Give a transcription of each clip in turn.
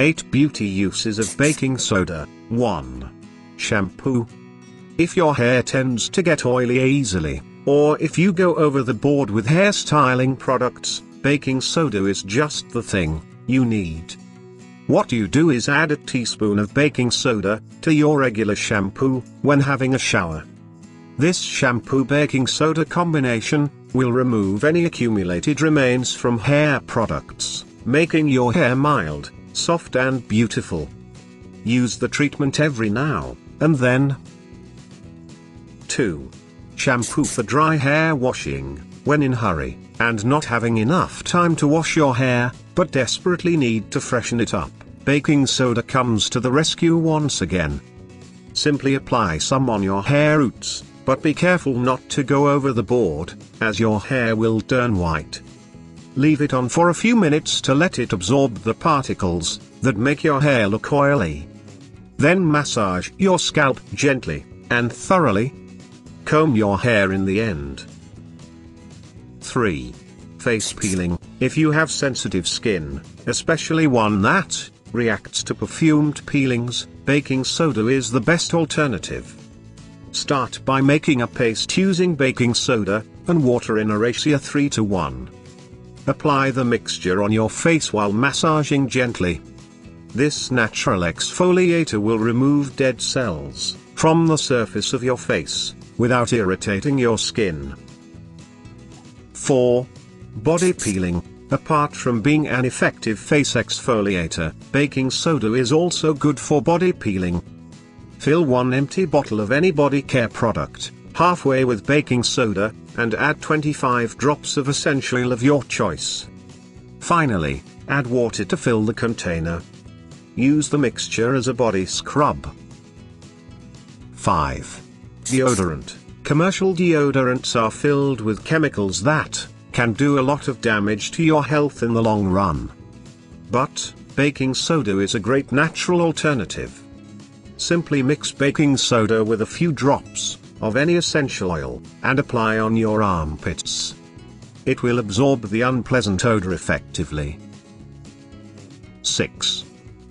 8 Beauty uses of baking soda. 1. Shampoo. If your hair tends to get oily easily, or if you go over the board with hair styling products, baking soda is just the thing you need. What you do is add a teaspoon of baking soda to your regular shampoo when having a shower. This shampoo baking soda combination will remove any accumulated remains from hair products, making your hair mild, soft and beautiful. Use the treatment every now and then. 2. Shampoo for dry hair washing. When in hurry, and not having enough time to wash your hair, but desperately need to freshen it up, baking soda comes to the rescue once again. Simply apply some on your hair roots, but be careful not to go over the board, as your hair will turn white. Leave it on for a few minutes to let it absorb the particles that make your hair look oily. Then massage your scalp gently, and thoroughly. Comb your hair in the end. 3. Face peeling. If you have sensitive skin, especially one that reacts to perfumed peelings, baking soda is the best alternative. Start by making a paste using baking soda and water in a ratio 3:1. Apply the mixture on your face while massaging gently. This natural exfoliator will remove dead cells from the surface of your face without irritating your skin. 4. Body peeling. Apart from being an effective face exfoliator, baking soda is also good for body peeling. Fill one empty bottle of any body care product, halfway with baking soda, and add 25 drops of essential oil of your choice. Finally, add water to fill the container. Use the mixture as a body scrub. 5. Deodorant. Commercial deodorants are filled with chemicals that can do a lot of damage to your health in the long run. But baking soda is a great natural alternative. Simply mix baking soda with a few drops of any essential oil and apply on your armpits. It will absorb the unpleasant odor effectively. 6.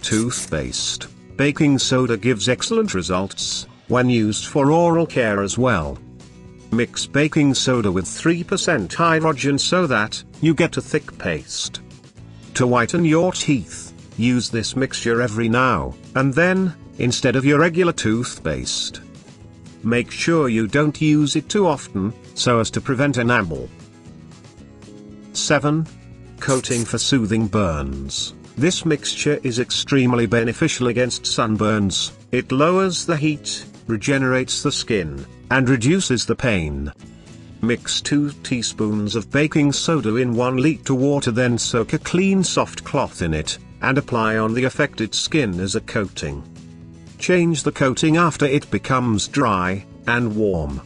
Toothpaste. Baking soda gives excellent results when used for oral care as well. Mix baking soda with 3% hydrogen so that you get a thick paste. To whiten your teeth, use this mixture every now and then, instead of your regular toothpaste. Make sure you don't use it too often, so as to prevent enamel. 7. Coating for soothing burns. This mixture is extremely beneficial against sunburns. It lowers the heat, regenerates the skin, and reduces the pain. Mix 2 teaspoons of baking soda in 1 liter water, then soak a clean soft cloth in it, and apply on the affected skin as a coating. Change the coating after it becomes dry and warm.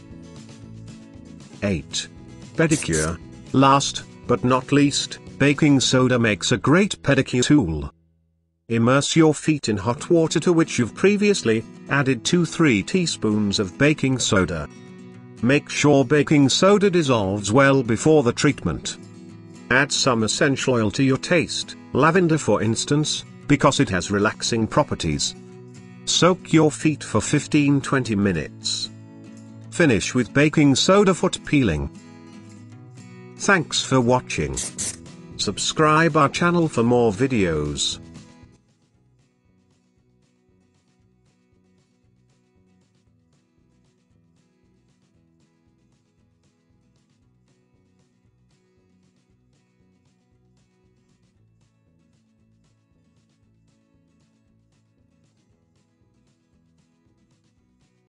8. Pedicure. Last, but not least, baking soda makes a great pedicure tool. Immerse your feet in hot water to which you've previously added 2-3 teaspoons of baking soda. Make sure baking soda dissolves well before the treatment. Add some essential oil to your taste, lavender for instance, because it has relaxing properties. Soak your feet for 15-20 minutes. Finish with baking soda foot peeling. Thanks for watching. Subscribe our channel for more videos.